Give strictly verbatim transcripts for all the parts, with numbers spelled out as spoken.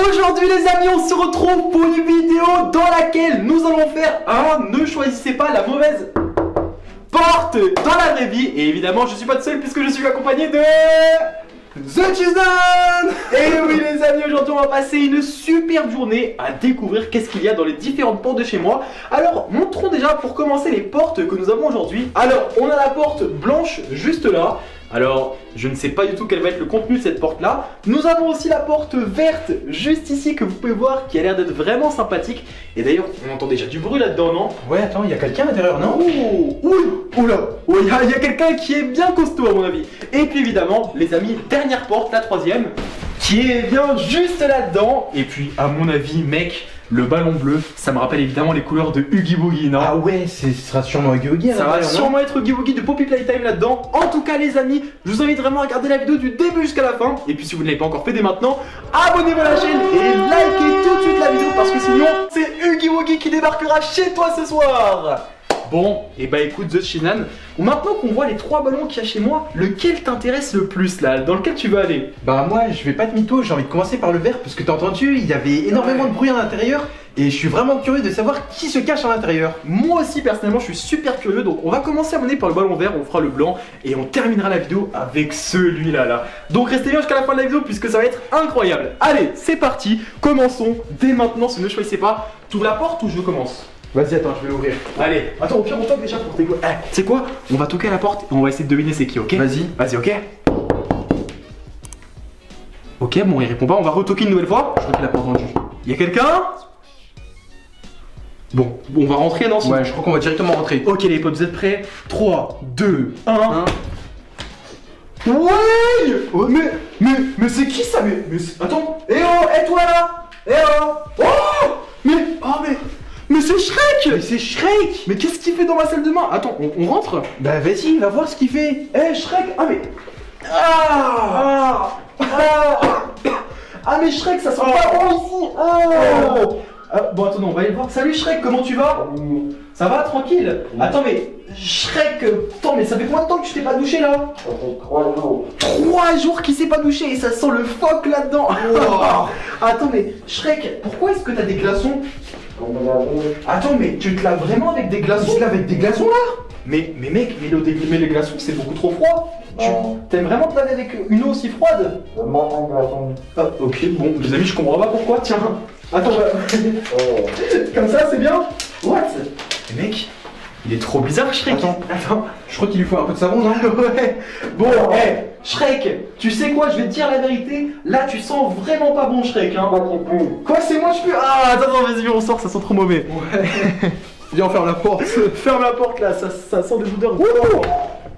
Aujourd'hui les amis, on se retrouve pour une vidéo dans laquelle nous allons faire un ne choisissez pas la mauvaise porte dans la vraie vie. Et évidemment je suis pas tout seul puisque je suis accompagné de... The Chizan. Et oui les amis, aujourd'hui on va passer une superbe journée à découvrir qu'est-ce qu'il y a dans les différentes portes de chez moi. Alors montrons déjà pour commencer les portes que nous avons aujourd'hui. Alors on a la porte blanche juste là. Alors je ne sais pas du tout quel va être le contenu de cette porte là. Nous avons aussi la porte verte juste ici que vous pouvez voir qui a l'air d'être vraiment sympathique. Et d'ailleurs on entend déjà du bruit là-dedans, non? Ouais, attends, il y a quelqu'un à l'intérieur, non? Ouh, ouh, oula, il ouais, y a, a quelqu'un qui est bien costaud à mon avis. Et puis évidemment les amis, dernière porte, la troisième, qui est bien juste là-dedans. Et puis à mon avis mec, le ballon bleu, ça me rappelle évidemment les couleurs de Huggy Wuggy, non? Ah ouais, ce sera sûrement Huggy Wuggy. Ça va sûrement être Huggy Wuggy de Poppy Playtime là-dedans. En tout cas les amis, je vous invite vraiment à regarder la vidéo du début jusqu'à la fin. Et puis si vous ne l'avez pas encore fait dès maintenant, abonnez-vous à la chaîne et likez tout de suite la vidéo parce que sinon c'est Huggy Wuggy qui débarquera chez toi ce soir. Bon, et bah écoute The Chizan, maintenant qu'on voit les trois ballons qu'il y a chez moi, lequel t'intéresse le plus là, dans lequel tu veux aller? Bah moi je vais pas de mytho, j'ai envie de commencer par le vert parce que t'as entendu, il y avait énormément ouais. de bruit à l'intérieur. Et je suis vraiment curieux de savoir qui se cache à l'intérieur. Moi aussi personnellement je suis super curieux. Donc on va commencer à mener par le ballon vert, on fera le blanc et on terminera la vidéo avec celui-là là. Donc restez bien jusqu'à la fin de la vidéo puisque ça va être incroyable. Allez c'est parti, commençons dès maintenant ce ne choisissez pas. T'ouvres la porte ou je commence? Vas-y, attends, je vais l'ouvrir. Allez, attends, au pire, on toque déjà pour tes goûts. Eh, tu sais quoi? On va toquer à la porte et on va essayer de deviner c'est qui, ok? Vas-y. Vas-y, ok? Ok, bon, il répond pas. On va retoquer une nouvelle fois. Je crois qu'il a pas entendu. Y'a quelqu'un? Bon, on va rentrer, non? Ouais, je crois qu'on va directement rentrer. Ok, les potes, vous êtes prêts? trois, deux, un. un. Ouais! Oh, mais, mais, mais c'est qui ça? Mais, mais attends. Eh oh, eh toi là? Eh oh! Oh! Mais, oh, mais. Mais c'est Shrek! Mais c'est Shrek! Mais qu'est-ce qu'il fait dans ma salle de bain? Attends, on, on rentre? Bah vas-y, va voir ce qu'il fait! Eh hey, Shrek! Ah mais... Ah ah, ah, ah mais Shrek, ça sent oh. pas bon ici! Ah. Oh. Ah, bon attends, on va aller voir. Salut Shrek, comment tu vas? Oh. Ça va, tranquille? Oh. Attends mais... Shrek... Attends mais ça fait combien de temps que tu t'es pas douché là? Ça fait trois jours. trois jours qu'il s'est pas douché et ça sent le phoque là-dedans! Oh. Attends mais... Shrek, pourquoi est-ce que t'as des glaçons? Attends mais tu te laves vraiment avec des glaçons? Tu te laves avec des glaçons là? Mais, mais mec, mais, le, mais les glaçons c'est beaucoup trop froid. Tu oh. t'aimes vraiment te laver avec une eau aussi froide? Ah ok, bon les amis je comprends pas pourquoi, tiens. Attends, oh. comme ça c'est bien. What? Mais mec, il est trop bizarre Shrek. Attends, attends. Je crois qu'il lui faut un peu de savon non? Ouais. Bon, hé hey, Shrek, tu sais quoi, je vais te dire la vérité. Là tu sens vraiment pas bon Shrek hein. Quoi c'est moi je pue? Ah attends, attends vas-y on sort, ça sent trop mauvais. Ouais. Viens on ferme la porte. Ferme la porte là, ça, ça sent des odeurs.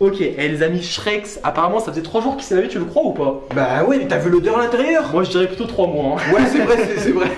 Ok, et les amis, Shrek, apparemment ça faisait trois jours qu'il s'est lavé, tu le crois ou pas? Bah ouais, mais t'as vu l'odeur à l'intérieur? Moi je dirais plutôt trois mois. Hein. Ouais, c'est vrai, c'est vrai.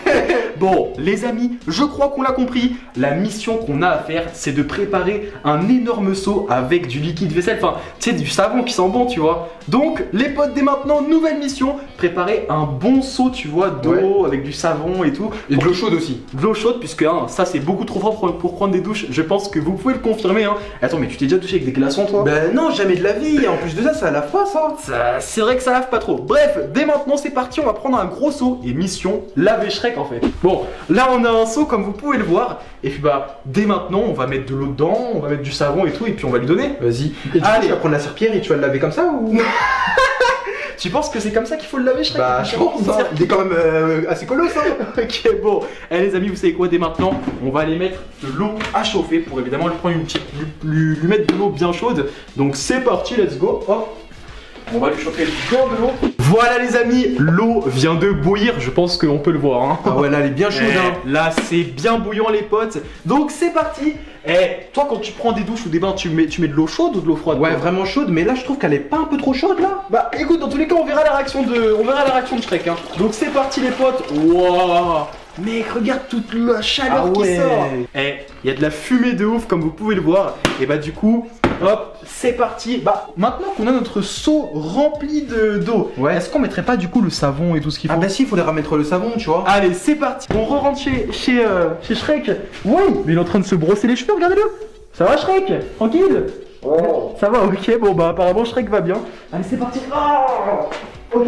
Bon, les amis, je crois qu'on l'a compris. La mission qu'on a à faire, c'est de préparer un énorme seau avec du liquide vaisselle. Enfin, tu sais, du savon qui sent bon, tu vois. Donc, les potes, dès maintenant, nouvelle mission, préparer un bon seau, tu vois, d'eau ouais. avec du savon et tout. Et de l'eau chaude aussi. De l'eau chaude, puisque hein, ça c'est beaucoup trop fort pour, pour prendre des douches. Je pense que vous pouvez le confirmer. Hein. Attends, mais tu t'es déjà touché avec des glaçons, toi? Bah, non, jamais de la vie. En plus de ça, ça lave pas ça. ça c'est vrai que ça lave pas trop. Bref, dès maintenant, c'est parti. On va prendre un gros seau et mission laver Shrek en fait. Bon, là on a un seau comme vous pouvez le voir. Et puis bah, dès maintenant, on va mettre de l'eau dedans, on va mettre du savon et tout, et puis on va lui donner. Vas-y. Et ah, tu vas prendre la serpillière et tu vas le laver comme ça ou? Tu penses que c'est comme ça qu'il faut le laver Shrek? Bah je pense, hein. Il est quand même euh, assez colosse hein. Ok bon, eh, les amis vous savez quoi, dès maintenant on va aller mettre de l'eau à chauffer pour évidemment lui, prendre une petite, lui, lui mettre de l'eau bien chaude. Donc c'est parti, let's go. Hop, on va lui chauffer le gant de l'eau. Voilà les amis, l'eau vient de bouillir, je pense qu'on peut le voir hein. Ah ouais là elle est bien chaude hein. Là c'est bien bouillant les potes. Donc c'est parti. Eh, toi quand tu prends des douches ou des bains, tu mets, tu mets de l'eau chaude ou de l'eau froide? Ouais vraiment chaude, mais là je trouve qu'elle est pas un peu trop chaude là. Bah écoute, dans tous les cas on verra la réaction de, on verra la réaction de Shrek hein. Donc c'est parti les potes. Wouah, mec regarde toute la chaleur ah ouais. qui sort. Eh, il y a de la fumée de ouf comme vous pouvez le voir. Et bah du coup... Hop, c'est parti. Bah, maintenant qu'on a notre seau rempli de d'eau, ouais. est-ce qu'on mettrait pas du coup le savon et tout ce qu'il faut? Ah bah si, il faudrait remettre le savon, tu vois. Allez, c'est parti. On re-rentre chez, chez, euh, chez Shrek. Ouais, mais il est en train de se brosser les cheveux, regardez-le. Ça va Shrek? Tranquille? Oh. Ça va, ok, bon bah apparemment Shrek va bien. Allez, c'est parti. Oh ok.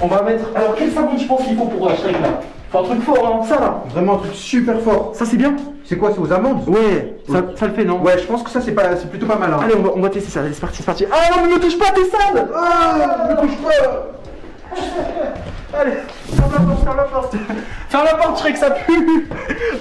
On va mettre... Alors quel savon je pense qu'il faut pour Shrek là? Faut un truc fort, hein, ça là. Vraiment un truc super fort. Ça c'est bien. C'est quoi, c'est aux amandes? Ouais, ça, oui. Ça le fait non? Ouais, je pense que ça c'est pas, c'est plutôt pas mal hein. Allez, on va, on va tester ça, allez c'est parti, c'est parti. Ah non mais me touche pas, t'es sale. Ah, me touche pas. Allez, ferme la porte, ferme la porte. Ferme la porte Shrek, ça pue.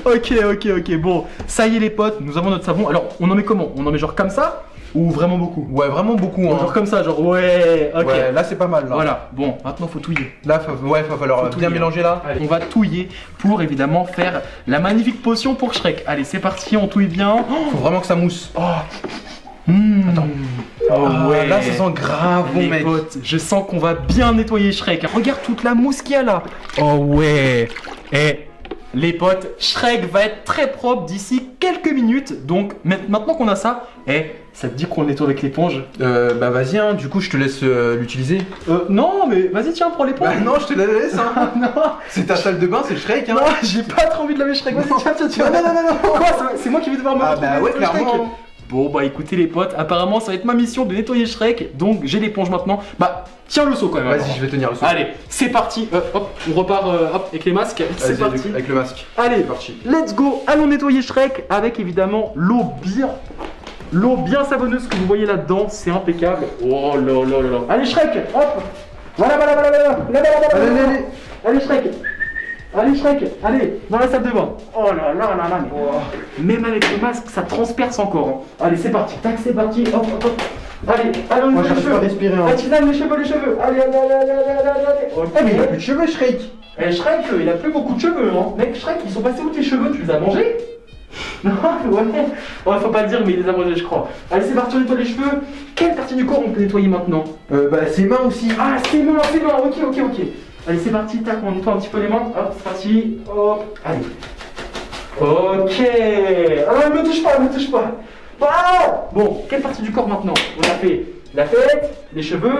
Ok, ok, ok, bon. Ça y est les potes, nous avons notre savon. Alors, on en met comment? On en met genre comme ça? Ou vraiment beaucoup? Ouais, vraiment beaucoup hein. Genre comme ça, genre ouais, ok. Ouais, là c'est pas mal là. Voilà, bon, maintenant faut touiller. Là, fa... ouais, va falloir bien mélanger là. Allez. On va touiller pour évidemment faire la magnifique potion pour Shrek. Allez, c'est parti, on touille bien. Oh, faut vraiment que ça mousse. Oh. Mmh. Attends. Oh ah, ouais. Là ça sent grave bon mec. Potes, je sens qu'on va bien nettoyer Shrek. Regarde toute la mousse qu'il y a là. Oh ouais. Eh. Les potes, Shrek va être très propre d'ici quelques minutes. Donc maintenant qu'on a ça, eh, ça te dit qu'on le nettoie avec l'éponge? Euh, bah vas-y, hein, du coup je te laisse euh, l'utiliser. Euh, non, mais vas-y, tiens, prends l'éponge. Bah non, je te la laisse, hein. C'est ta salle de bain, c'est Shrek, hein. Non, j'ai pas trop envie de laver Shrek. Vas-y, tiens, tiens, tiens. Non, non, non, non. Quoi? C'est moi qui vais devoir me retrouver. Ah bah ouais, clairement. Bon, bah écoutez, les potes, apparemment ça va être ma mission de nettoyer Shrek. Donc j'ai l'éponge maintenant. Bah. Tiens le seau quand même. Vas-y, je vais tenir le seau. Allez, c'est parti. Euh, hop, on repart euh, hop, avec les masques. C'est parti. Avec le masque. Allez, parti. Let's go. Allons nettoyer Shrek avec évidemment l'eau bien, l'eau bien savonneuse que vous voyez là-dedans. C'est impeccable. Oh là là là là. Allez Shrek. Hop. Voilà, voilà, voilà, voilà. Là, là, là, là, allez, là, là. Allez, allez Shrek. Allez Shrek. Allez dans la salle de bain. Oh là là là là. Mais... Oh. Même avec le masque, ça transperce encore. Hein. Allez, c'est parti. Tac, c'est parti. Hop, hop, hop. Allez, allons les cheveux, respirer. Hein. Ah, Cheez-Nan, les cheveux, les cheveux. Allez, allez, allez, allez, allez, allez. Oh, putain, mais il a plus de cheveux, Shrek. Eh, Shrek, il a plus beaucoup de cheveux, hein. Mec, Shrek, ils sont passés où tes cheveux? Tu les as mangés? Non, ouais. Ouais, faut pas le dire, mais il les a mangés, je crois. Allez, c'est parti, on nettoie les cheveux. Quelle partie du corps on peut nettoyer maintenant? Euh, bah, ses mains aussi. Ah, ses mains, ses mains. Ok, ok, ok. Allez, c'est parti, tac, on nettoie un petit peu les mains. Hop, c'est parti. Hop, allez. Ok. Ah, me touche pas, me touche pas. Ah bon, quelle partie du corps maintenant? On a fait la tête, les cheveux.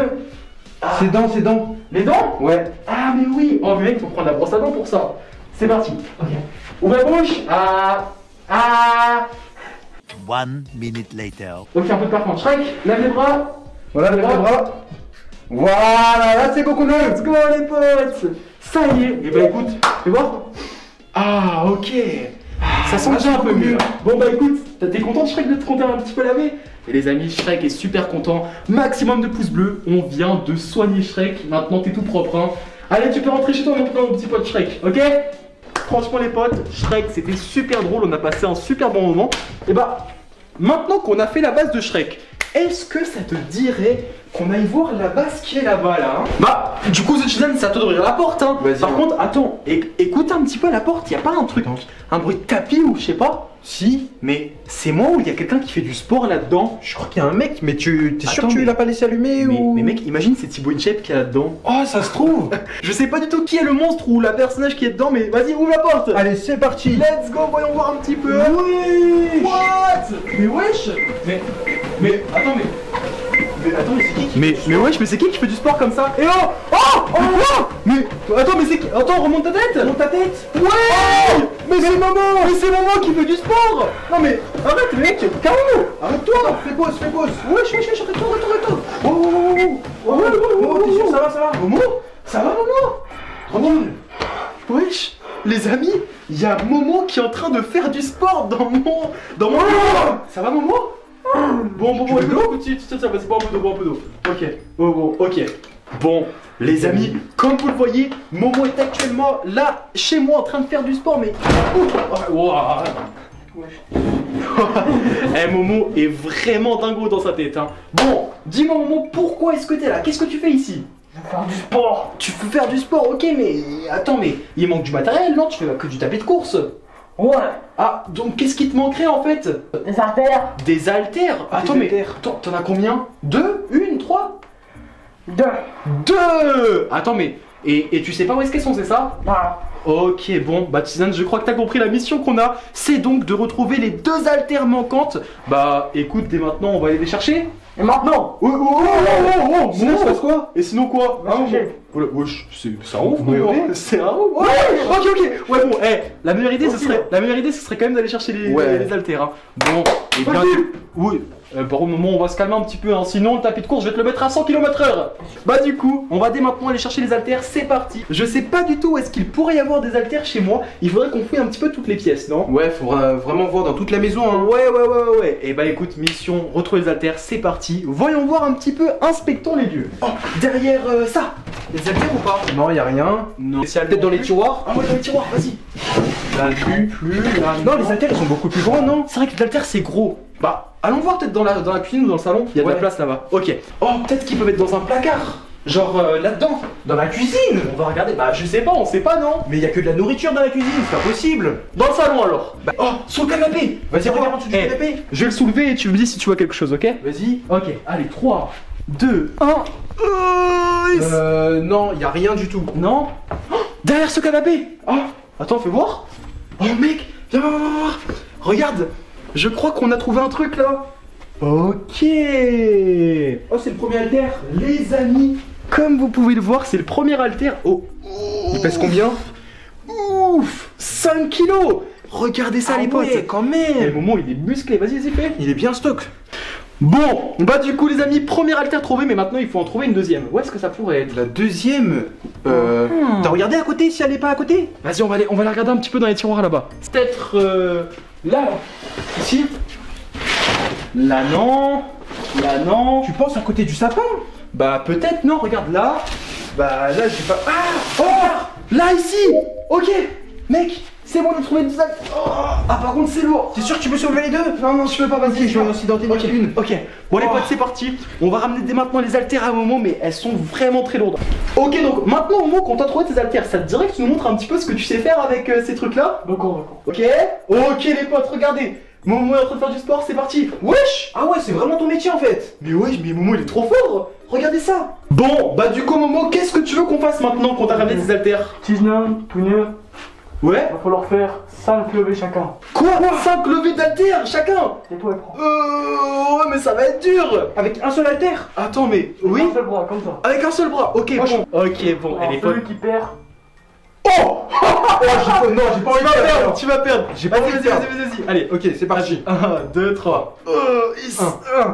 Ah. Ses dents, ses dents. Les dents? Ouais. Ah mais oui. Oh mec, faut prendre la brosse à dents pour ça. C'est parti. Ok. Ouvre la bouche. Ah. Ah. One minute later. Ok, un peu de parfum. Shrek, lave les bras. Voilà, lave les bras. Voilà, là c'est beaucoup mieux. Let's go les potes. Ça y est. Et bah écoute, fais voir. Ah ok. Ça sent déjà un peu mieux. Bon bah écoute, t'es content Shrek de te tromper un petit peu lavé? Et les amis, Shrek est super content. Maximum de pouces bleus. On vient de soigner Shrek. Maintenant t'es tout propre hein. Allez, tu peux rentrer chez toi maintenant mon petit pote Shrek. Ok? Franchement les potes, Shrek c'était super drôle. On a passé un super bon moment. Et bah maintenant qu'on a fait la base de Shrek, est-ce que ça te dirait qu'on aille voir la base qui est là-bas là, hein? Bah du coup The Chizan, c'est à toi d'ouvrir la porte hein. Par ouais. contre attends, écoute un petit peu à la porte, y a pas un truc, attends. Un bruit de tapis ou je sais pas? Si, mais c'est moi ou il y a quelqu'un qui fait du sport là-dedans? Je crois qu'il y a un mec, mais tu t'es sûr que tu l'as pas laissé allumer mais, ou... mais mec, imagine c'est Tibo InShape qui est là-dedans. Oh, ça se trouve. Je sais pas du tout qui est le monstre ou la personnage qui est dedans, mais vas-y, ouvre la porte. Allez, c'est parti. Let's go, voyons voir un petit peu. Oui. What? Mais wesh. Mais, mais, attends, mais... Mais attends, mais c'est qui, qui mais, mais wesh, mais c'est qui qui fait du sport comme ça? Et oh oh, oh, oh mais attends, mais c'est qui? Attends, remonte ta tête. Remonte ta tête. Ouais oh. Mais, mais c'est Momo. Mais c'est Momo qui fait du sport. Non mais arrête mec, calme-nous. Arrête-toi. Fais pause, fais pause. Wesh, wesh, wesh, arrête-toi, arrête-toi, arrête-toi. Oh, oh, oh, oh, oh, oh, oh, t'es sûr, ça va, ça va Momo? Ça va Momo? Remonte. Wesh, les amis, il y a Momo qui est en train de faire du sport dans mon... Dans mon... Oh. Ça va Momo? Bon, bon, bon, tu bon, tu tiens, tiens, c'est pas un peu d'eau, pas un peu d'eau. Ok, bon, bon, ok. Bon, les amis, comme vous le voyez, Momo est actuellement là, chez moi, en train de faire du sport, mais... Oh, wow. Eh, Momo est vraiment dingo dans sa tête, hein. Bon, dis-moi, Momo, pourquoi est-ce que t'es là? Qu'est-ce que tu fais ici? Je veux faire du sport. Tu veux faire du sport, ok, mais... Attends, mais il manque du matériel, non? Tu fais que du tapis de course. Ouais. Ah, donc qu'est-ce qui te manquerait en fait? Des haltères. Des haltères. Attends, mais t'en as combien? Deux? Une? Trois? Deux. Deux. Attends, mais et, et tu sais pas où est-ce qu'elles sont, c'est ça? Voilà. Ok, bon, bah Cheez-Nan, je crois que t'as compris la mission qu'on a. C'est donc de retrouver les deux haltères manquantes. Bah écoute, dès maintenant, on va aller les chercher. Et maintenant? Oh, oh, oh, oh, oh, sinon, ça passe quoi? Et sinon quoi? C'est un ouf, c'est un ouf. Ouais, ok, ok. Ouais, bon, eh, la meilleure idée, ce serait quand même d'aller chercher les haltères. Bon, et bien. Oui. Euh, bon, Momo, on va se calmer un petit peu, hein. Sinon le tapis de course, je vais te le mettre à cent kilomètres heure. Bah du coup, on va dès maintenant aller chercher les haltères, c'est parti. Je sais pas du tout où est-ce qu'il pourrait y avoir des haltères chez moi. Il faudrait qu'on fouille un petit peu toutes les pièces, non? Ouais, faudra vraiment voir dans toute la maison, hein. Ouais, ouais, ouais, ouais, ouais. Et bah écoute, mission, retrouver les haltères, c'est parti. Voyons voir un petit peu, inspectons les lieux. Oh, derrière euh, ça, les haltères ou pas? Non, y a rien. Non. Peut-être dans les tiroirs. Ah ouais, dans les tiroirs, vas-y. Là, plus, plus, là, non, les haltères ils sont beaucoup plus grands, non? C'est vrai que les haltères c'est gros. Bah, allons voir peut-être dans la, dans la cuisine ou dans le salon. Il y a ouais. de la place là-bas. Ok. Oh, peut-être qu'ils peuvent être dans un placard. Genre euh, là-dedans. Dans la cuisine. On va regarder. Bah, je sais pas, on sait pas, non? Mais il y a que de la nourriture dans la cuisine, c'est pas possible. Dans le salon alors. Bah, oh, sur le canapé. Vas-y, regarde en dessous du hey. canapé. Je vais le soulever et tu me dis si tu vois quelque chose, ok? Vas-y. Ok, allez, trois, deux, un. Euh, non, il y a rien du tout. Non? Oh, derrière ce canapé. Oh, attends, fais voir. Oh, mec, viens voir, voir, voir. Regarde. Je crois qu'on a trouvé un truc là. Ok. Oh, c'est le premier haltère, les amis. Comme vous pouvez le voir, c'est le premier haltère. Oh, Ouf. Il pèse combien? Ouf, cinq kilos. Regardez ça, ah les potes, ouais, quand même. Et Momo, il est musclé, vas-y, vas-y, fais. Il est bien stock. Bon, bah du coup les amis, première haltère trouvée, mais maintenant il faut en trouver une deuxième. Où est-ce que ça pourrait être? La deuxième euh... hmm. T'as regardé à côté, si elle n'est pas à côté? Vas-y, on va aller, on va la regarder un petit peu dans les tiroirs là-bas. C'est peut-être euh... là, ici. Là non. Là non. Tu penses à côté du sapin? Bah peut-être non, regarde là. Bah là je sais pas... Ah, oh, là ici. Ok, mec, c'est bon, on a trouvé deux haltères. Oh, ah, par contre, c'est lourd. T'es sûr que tu peux soulever les deux? Non, non, je peux pas, vas-y, je vais aussi dans tes okay. une. Ok, bon, les oh. potes, c'est parti. On va ramener dès maintenant les haltères à Momo, mais elles sont vraiment très lourdes. Ok, donc maintenant, Momo, quand t'as trouvé tes haltères, ça te dirait que tu nous montres un petit peu ce que tu sais faire avec euh, ces trucs-là? D'accord, d'accord. Ok, ok, les potes, regardez. Momo est en train de faire du sport, c'est parti. Wesh. Ah ouais, c'est vraiment ton métier en fait. Mais wesh, mais Momo il est trop fort. Regardez ça. Bon, bah du coup, Momo, qu'est-ce que tu veux qu'on fasse maintenant qu'on t'a ramené tes haltères? Cheez-Nan, TwinneR. Ouais. Il va falloir faire cinq levées chacun. Quoi? cinq levées d'haltères chacun? Et toi, prends. Euh... Ouais, mais ça va être dur. Avec un seul haltère? Attends, mais... Avec oui. Avec un seul bras, comme ça. Avec un seul bras, ok, moi, bon. Je... Ok, bon, elle est folle. Celui qui perd... Oh, oh, oh non, j'ai pas envie de perdre. Tu vas perdre. J'ai pas envie de perdre. Vas-y, vas-y, vas-y. Allez, ok, c'est parti. un, deux, trois. un,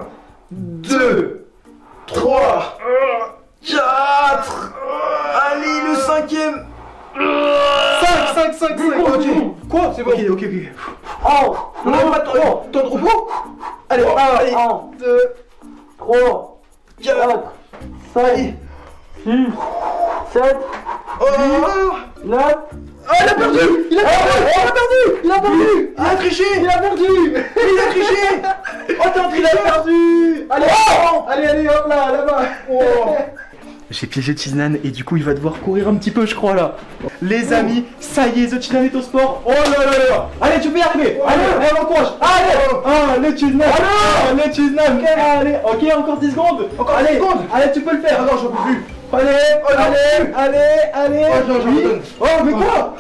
deux, trois, quatre. Allez, le cinquième. cinq, cinq, cinq, cinq, ok. Quoi? C'est bon. Ok, ok, ok. Oh, on va attendre. Allez, un, deux, trois, quatre, cinq, six, sept. Oh, il a... Ah, il a perdu. Il a perdu. Il a perdu. Il a triché. Il a perdu. Il a triché. Oh, t'es un tricheur. Il a perdu. Allez, allez, allez, hop là, là-bas. J'ai piégé Cheez-Nan et du coup il va devoir courir un petit peu je crois là. Les amis, ça y est, The Cheez-Nan est au sport. Oh là là là. Allez, tu peux y arriver. Allez, on encourage. Allez, le Cheez-Nan. Allez, Cheez-Nan. Allez, ok, encore dix secondes. Encore dix secondes. Allez, tu peux le faire. Non, j'en peux plus. Allez, allez, allez, allez. Oh, mais quoi?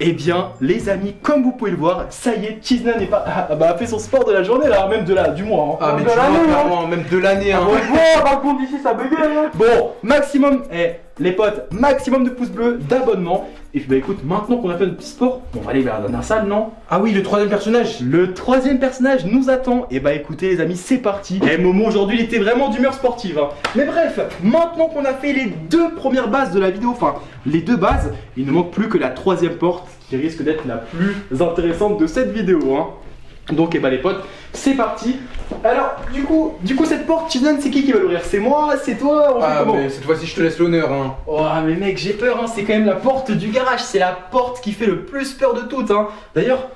Eh bien, les amis, comme vous pouvez le voir, ça y est, Cheez-Nan est pas... ah, bah, a fait son sport de la journée, là, même de la... du mois. Hein. Ah, mais de l'année, hein. Même de l'année, hein. Ouais, par contre, ici, ça buguait, hein. Bon, maximum, eh, les potes, maximum de pouces bleus, d'abonnement. Et puis, bah, écoute, maintenant qu'on a fait notre petit sport, on va aller vers la dernière salle, non? Ah oui, le troisième personnage. Le troisième personnage nous attend. Et bah, écoutez, les amis, c'est parti. Eh, Momo, aujourd'hui, il était vraiment d'humeur sportive, hein. Mais bref, maintenant qu'on a fait les deux premières bases de la vidéo, enfin, les deux bases, il ne manque plus que la troisième porte, qui risque d'être la plus intéressante de cette vidéo, hein. Donc et bah les potes, c'est parti. Alors du coup, du coup cette porte, Cheez-Nan, c'est qui qui va l'ouvrir? C'est moi? C'est toi? On ah mais cette fois-ci je te laisse l'honneur, hein. Oh mais mec, j'ai peur, hein. C'est quand même la porte du garage, c'est la porte qui fait le plus peur de toutes, hein. D'ailleurs,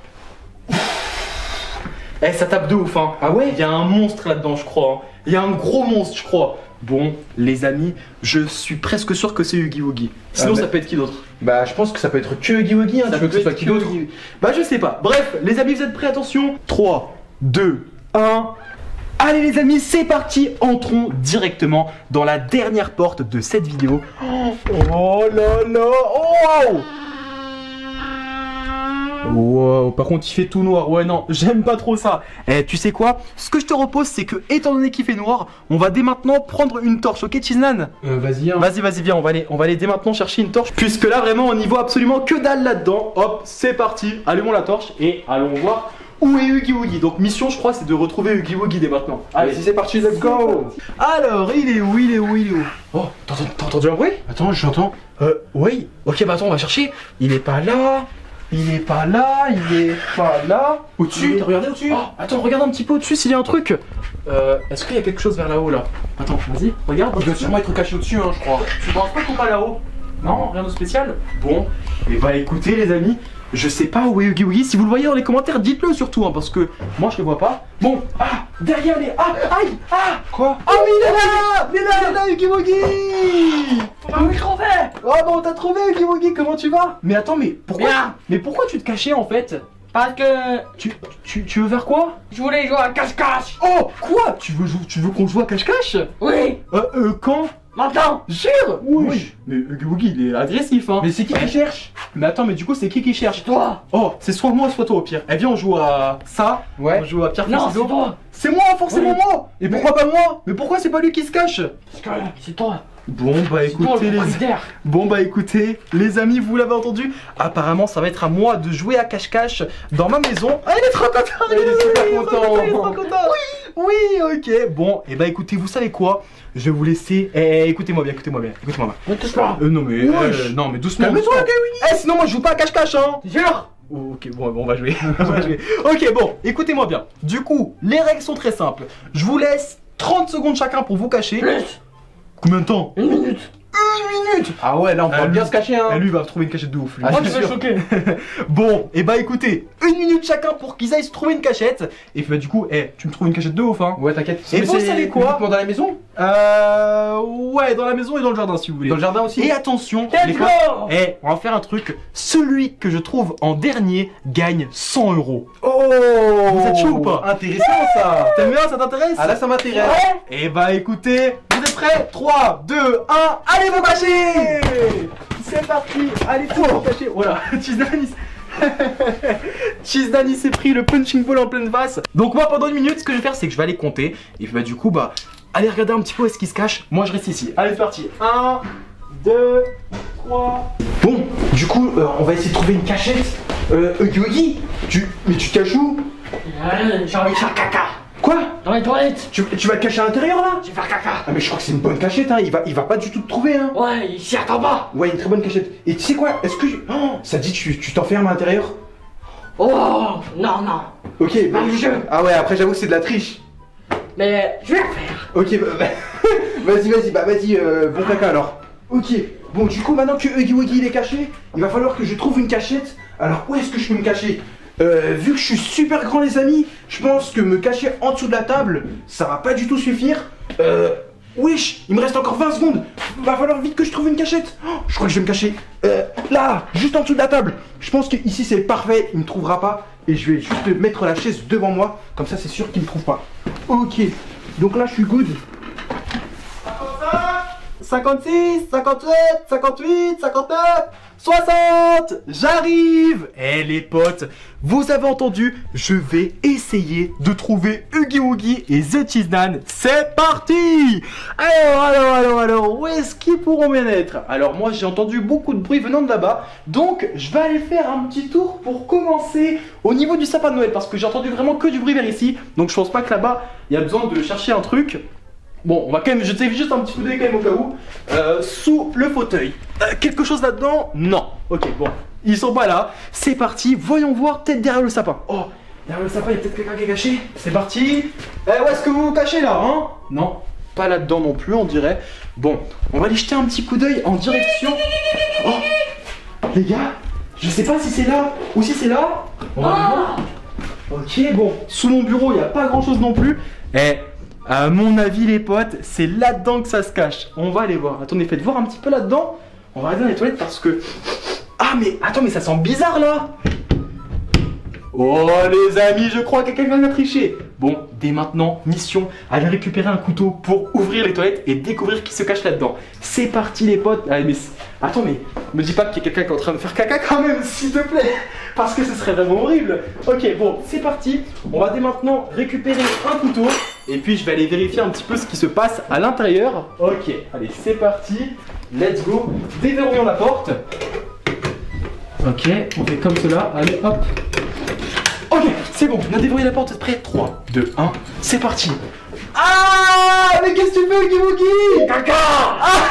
eh ça tape de ouf, hein. Ah ouais? Il y a un monstre là-dedans je crois, hein. Il y a un gros monstre je crois. Bon, les amis, je suis presque sûr que c'est Huggy Wuggy. Sinon, ah, bah, ça peut être qui d'autre? Bah, je pense que ça peut être que Huggy Wuggy. Hein, ça tu veux que ce soit qui d'autre? Bah, je sais pas. Bref, les amis, vous êtes prêts? Attention. trois, deux, un. Allez, les amis, c'est parti. Entrons directement dans la dernière porte de cette vidéo. Oh là là. Oh! Wow, par contre il fait tout noir, ouais non, j'aime pas trop ça. Eh, tu sais quoi? Ce que je te repose c'est que, étant donné qu'il fait noir, on va dès maintenant prendre une torche, ok Cheez-Nan? euh, Vas-y, hein. Vas-y, vas-y, viens, on va, aller, on va aller dès maintenant chercher une torche. Puisque là vraiment on n'y voit absolument que dalle là-dedans. Hop, c'est parti, allumons la torche et allons voir Où est Huggy Wuggy? Donc mission je crois c'est de retrouver Huggy Wuggy dès maintenant. Allez, c'est parti, let's go. Alors il est où, il est où, il est où? Oh, t'as entendu un bruit? Attends, j'entends. Euh, oui. Ok, bah attends, on va chercher. Il est pas là. Il est pas là, il est pas là. Au-dessus, t'as regardé au-dessus? Oh, attends, regarde un petit peu au-dessus s'il y a un truc. Euh, Est-ce qu'il y a quelque chose vers là-haut là? Attends, vas-y, regarde. Il doit sûrement être caché au-dessus, hein, je crois. Tu penses pas qu'on va là-haut? Non, rien de spécial. Bon, et bah écoutez les amis, je sais pas où est Huggy Wuggy. Si vous le voyez dans les commentaires, dites-le surtout, hein, parce que moi je le vois pas. Bon, ah, derrière les... Ah, aïe, ah. Quoi? Ah oui, il est là, il est là, il est là, Huggy Wuggy. Ah oui, trouvé. Oh bon, t'as trouvé Huggy Wuggy, comment tu vas? Mais attends, mais pourquoi bien. Mais pourquoi tu te cachais en fait? Parce que... Tu, tu, tu veux faire quoi? Je voulais jouer à cache-cache. Oh, quoi? Tu veux, tu veux qu'on joue à cache-cache? Oui. Euh, euh, quand? Maintenant. Jure. Oui, oui. Mais Huggy Wuggy il est agressif hein. Mais c'est qui qui cherche? Mais attends, mais du coup c'est qui qui cherche? Toi. Oh, c'est soit moi soit toi au pire. Eh bien on joue à ça. Ouais. On joue à Pierre Fils. Non, toi. C'est moi, forcément oui. Moi. Et mais... pourquoi pas moi? Mais pourquoi c'est pas lui qui se cache? Parce que c'est toi. Bon bah écoutez les... Bon bah écoutez les amis, vous l'avez entendu. Apparemment ça va être à moi de jouer à cache-cache dans ma maison. Ah il est trop content. Il est trop content. Il est trop content. Oui. Oui ok. Bon et bah écoutez, vous savez quoi? Je vais vous laisser. Eh écoutez-moi bien, écoutez-moi bien, écoutez-moi bien. Euh, non mais euh, non mais doucement. doucement. Eh sinon moi je joue pas à cache-cache hein. Jure. Ok, bon, on va jouer. On va jouer. Ok bon, écoutez-moi bien. Du coup, les règles sont très simples. Je vous laisse trente secondes chacun pour vous cacher. Plus. Combien de temps? Une minute. Une minute. Ah ouais, là on va bien se cacher hein. Et lui il va trouver une cachette de ouf. Moi je suis choqué. Bon, et bah écoutez, une minute chacun pour qu'ils aillent se trouver une cachette. Et bah du coup, eh, tu me trouves une cachette de ouf hein. Ouais t'inquiète. Et vous savez quoi? Dans la maison? Euh... Ouais, dans la maison et dans le jardin si vous voulez. Dans le jardin aussi. Et attention, les gars, eh, on va faire un truc. Celui que je trouve en dernier gagne cent euros. Oh. Vous êtes chaud ou pas? Intéressant ça. T'aimes bien, ça t'intéresse? Ah là ça m'intéresse. Et bah écoutez, vous êtes prêts? trois, deux, un, allez vous cacher! C'est parti! Allez tous vous cacher! Voilà, Cheez-Nan il s'est pris le punching ball en pleine face. Donc moi pendant une minute ce que je vais faire c'est que je vais aller compter. Et puis bah du coup bah allez regarder un petit peu où est-ce qu'il se cache. Moi je reste ici. Allez c'est parti. un, deux, trois. Bon du coup euh, on va essayer de trouver une cachette. Euh Huggy Wuggy, tu... Mais tu te caches où? J'ai envie de faire caca. Quoi? Dans les toilettes. Tu, tu vas te cacher à l'intérieur là? Je vais faire caca. Ah mais je crois que c'est une bonne cachette hein, il va, il va pas du tout te trouver hein. Ouais, il s'y attend pas. Ouais, une très bonne cachette. Et tu sais quoi? Est-ce que... Oh, ça dit tu t'enfermes à l'intérieur? Oh non non. Ok, bah... Ah ouais, après j'avoue que c'est de la triche. Mais je vais le faire. Ok, bah... bah vas-y, vas-y, bah vas-y, euh, bon caca alors. Ok, bon du coup maintenant que Huggy Wuggy il est caché, il va falloir que je trouve une cachette. Alors où est-ce que je peux me cacher? Euh, vu que je suis super grand les amis, je pense que me cacher en dessous de la table, ça va pas du tout suffire. Euh, wesh, il me reste encore vingt secondes. Va falloir vite que je trouve une cachette. Oh, je crois que je vais me cacher euh, là, juste en dessous de la table. Je pense que ici c'est parfait, il me trouvera pas. Et je vais juste mettre la chaise devant moi, comme ça c'est sûr qu'il me trouve pas. Ok, donc là je suis good. cinquante-cinq, cinquante-six, cinquante-sept, cinquante-huit, cinquante-neuf, soixante. J'arrive. Eh les potes, vous avez entendu, je vais essayer de trouver Huggy Wuggy et The Chizan. C'est parti. Alors, alors, alors, alors, où est-ce qu'ils pourront bien être? Alors moi j'ai entendu beaucoup de bruit venant de là-bas. Donc je vais aller faire un petit tour pour commencer au niveau du sapin de Noël. Parce que j'ai entendu vraiment que du bruit vers ici. Donc je pense pas que là-bas, il y a besoin de chercher un truc. Bon, on va quand même jeter juste un petit coup d'œil quand même au cas où. Euh, sous le fauteuil. Euh, quelque chose là-dedans? Non. Ok, bon. Ils sont pas là. C'est parti. Voyons voir peut-être derrière le sapin. Oh, derrière le sapin, il y a peut-être quelqu'un qui est caché. C'est parti. Eh, où est-ce que vous vous cachez là, hein? Non, pas là-dedans non plus, on dirait. Bon, on va aller jeter un petit coup d'œil en direction. Oh, les gars, je sais pas si c'est là ou si c'est là. On va aller voir. Ok, bon. Sous mon bureau, il n'y a pas grand-chose non plus. Eh. À mon avis les potes, c'est là-dedans que ça se cache. On va aller voir. Attendez, faites voir un petit peu là-dedans. On va aller dans les toilettes parce que... Ah mais attends, mais ça sent bizarre là. Oh les amis, je crois que quelqu'un a triché. Bon, dès maintenant, mission, aller récupérer un couteau pour ouvrir les toilettes et découvrir qui se cache là-dedans. C'est parti les potes. Allez, mais... Attends mais, me dis pas qu'il y a quelqu'un qui est en train de faire caca quand même, s'il te plaît. Parce que ce serait vraiment horrible. Ok, bon, c'est parti. On va dès maintenant récupérer un couteau. Et puis je vais aller vérifier un petit peu ce qui se passe à l'intérieur. Ok, allez, c'est parti. Let's go. Déverrouillons la porte. Ok, on fait comme cela. Allez, hop. Ok, c'est bon, on a déverrouillé la porte, vous êtes prêts? trois, deux, un, c'est parti. Ah, mais qu'est-ce que tu fais, Huggy Wuggy? Caca. Ah,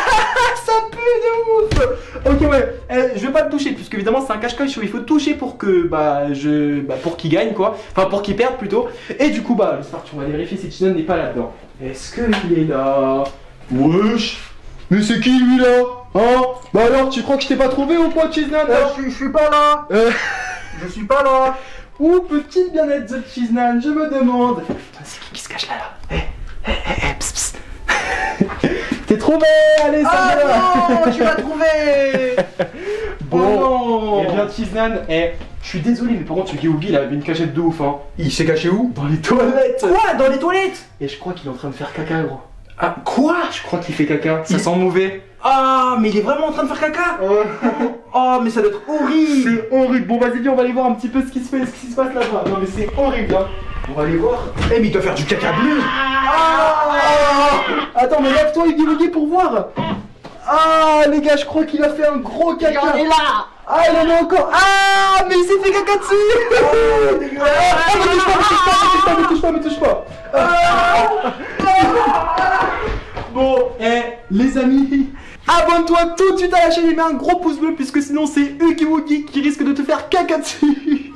ça pue de ouf. Ok, ouais, euh, je vais pas le toucher, puisque évidemment c'est un cache-cache où il faut toucher pour que, bah, je... Bah, pour qu'il gagne, quoi. Enfin, pour qu'il perde, plutôt. Et du coup, bah, j'espère que tu vas vérifier si Cheez-Nan n'est pas là-dedans. Est-ce qu'il est là? Wesh. Mais c'est qui, lui, là? Hein? Bah alors, tu crois que je t'ai pas trouvé ou quoi, Cheez-Nan? euh, je, je suis pas là. euh... Je suis pas là. Ouh, petite bien-être de Cheez-Nan, je me demande. C'est qui qui se cache là, là? Eh, eh, eh, pss, pss. T'es trouvé, allez, ça ah va. Non, tu m'as trouvé. Bon, eh bien Cheez-Nan, eh, je suis désolé, mais par contre, ce Huggy Wuggy, il avait une cachette de ouf, hein. Il s'est caché où? Dans les toilettes. Quoi? Dans les toilettes? Et je crois qu'il est en train de faire caca, gros. Ah, quoi? Je crois qu'il fait caca, ça il... sent mauvais. Ah, mais il est vraiment en train de faire caca. Oh, mais ça doit être horrible. C'est horrible. Bon, vas-y, viens, on va aller voir un petit peu ce qui se fait, ce qui se passe là-bas. Non, mais c'est horrible, hein. On va aller voir. Eh, mais il doit faire du caca bleu. Ah, attends, mais lève-toi, Huggy Wuggy, pour voir. Ah, les gars, je crois qu'il a fait un gros caca. Il est là. Ah, il en a encore. Ah, mais il s'est fait caca dessus. Oh, dégueulasse. Ah, mais touche pas, mais touche pas, mais touche pas, mais touche pas. Bon, eh, les amis, abonne-toi tout de suite à la chaîne et mets un gros pouce bleu, puisque sinon c'est Huggy Wuggy qui risque de te faire caca dessus.